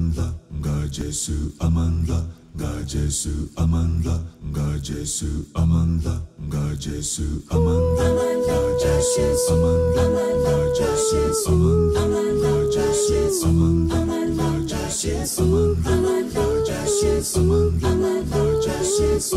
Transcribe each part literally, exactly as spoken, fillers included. Amandla, nga Jesu Amandla, nga Jesu Amandla, nga Jesu Amandla, nga Jesu Amandla, nga Jesu Amandla, nga Jesu Amandla, nga Jesu Amandla, nga Jesu Amandla, nga Jesu Amandla, nga Jesu Amandla, nga Jesu Amandla, nga Jesu Amandla, nga Jesu Amandla, nga Jesu Amandla, nga Jesu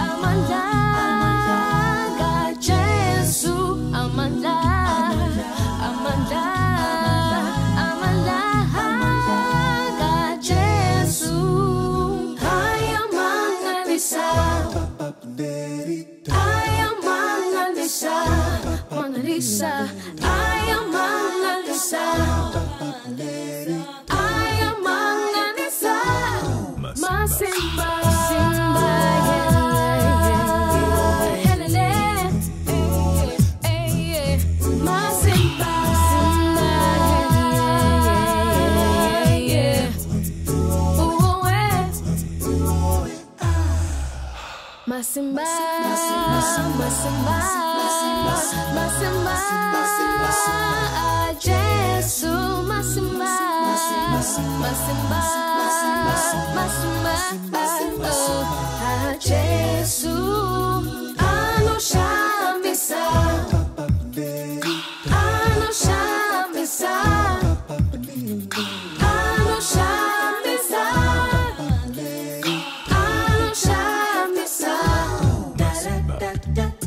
Amandla, Gajesu, Amandla, Amandla. Lisa, I am Lisa. I am Lisa. Masimba, Masimba, yeah, yeah, Masimba, Masimba, yeah, oh eh, Masimba, Masimba. Masimba, Jesu, Masimba, Masimba, Masimba, oh Jesu, ano shamisa, ano shamisa, ano shamisa, ano shamisa, da da da da.